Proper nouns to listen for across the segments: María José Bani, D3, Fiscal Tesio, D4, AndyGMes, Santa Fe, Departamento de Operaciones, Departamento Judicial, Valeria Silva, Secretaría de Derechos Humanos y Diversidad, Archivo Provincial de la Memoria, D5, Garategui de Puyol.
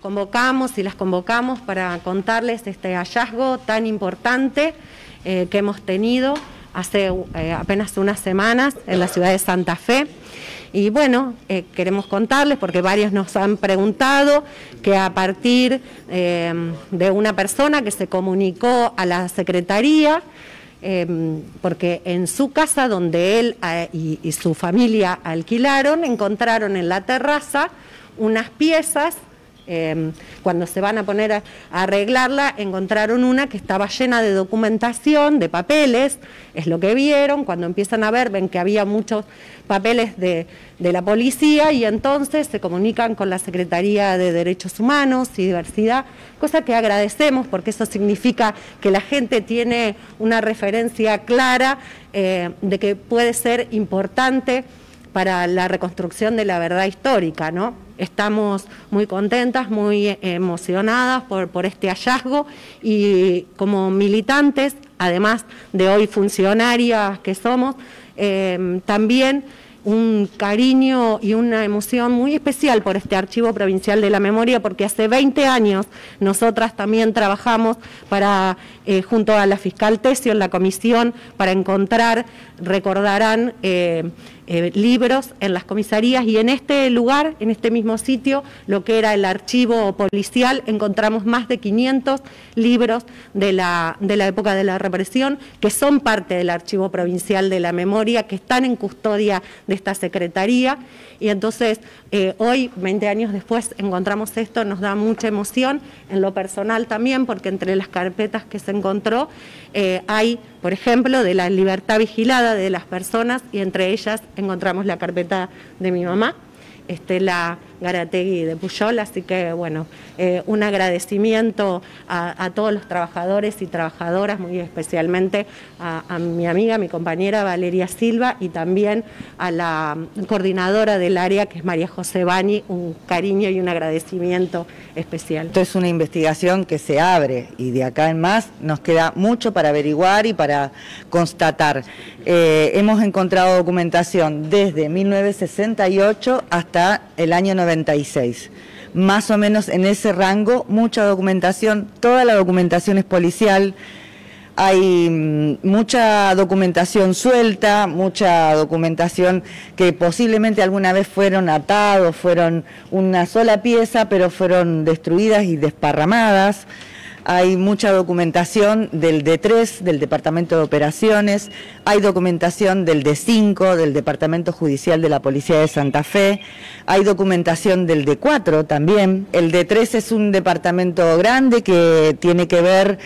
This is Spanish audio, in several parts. convocamos y las convocamos para contarles este hallazgo tan importante que hemos tenido hace apenas unas semanas en la ciudad de Santa Fe. Y bueno, queremos contarles, porque varios nos han preguntado, que a partir de una persona que se comunicó a la Secretaría, porque en su casa donde él y su familia alquilaron, encontraron en la terraza unas piezas. Cuando se van a poner a arreglarla, encontraron una que estaba llena de documentación, de papeles, es lo que vieron. Cuando empiezan a ver, ven que había muchos papeles de la policía, y entonces se comunican con la Secretaría de Derechos Humanos y Diversidad, cosa que agradecemos, porque eso significa que la gente tiene una referencia clara de que puede ser importante para la reconstrucción de la verdad histórica, ¿no? Estamos muy contentas, muy emocionadas por este hallazgo, y como militantes, además de hoy funcionarias que somos, también un cariño y una emoción muy especial por este Archivo Provincial de la Memoria, porque hace 20 años nosotras también trabajamos para, junto a la Fiscal Tesio, en la comisión, para encontrar, recordarán, libros en las comisarías, y en este lugar, en este mismo sitio, lo que era el archivo policial, encontramos más de 500 libros de la época de la represión, que son parte del Archivo Provincial de la Memoria, que están en custodia de esta Secretaría. Y entonces hoy, 20 años después, encontramos esto, nos da mucha emoción en lo personal también, porque entre las carpetas que se encontró hay, por ejemplo, de la libertad vigilada de las personas, y entre ellas encontramos la carpeta de mi mamá, la Garategui de Puyol. Así que bueno, un agradecimiento a todos los trabajadores y trabajadoras, muy especialmente a mi amiga, mi compañera Valeria Silva, y también a la coordinadora del área, que es María José Bani, un cariño y un agradecimiento especial. Esto es una investigación que se abre, y de acá en más nos queda mucho para averiguar y para constatar. Hemos encontrado documentación desde 1968 hasta el año 96, más o menos en ese rango, mucha documentación, toda la documentación es policial, hay mucha documentación suelta, mucha documentación que posiblemente alguna vez fueron atados, fueron una sola pieza, pero fueron destruidas y desparramadas. Hay mucha documentación del D3, del Departamento de Operaciones, hay documentación del D5, del Departamento Judicial de la Policía de Santa Fe, hay documentación del D4 también. El D3 es un departamento grande que tiene que ver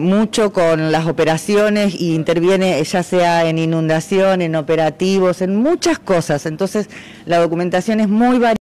mucho con las operaciones, y interviene ya sea en inundación, en operativos, en muchas cosas. Entonces la documentación es muy variada.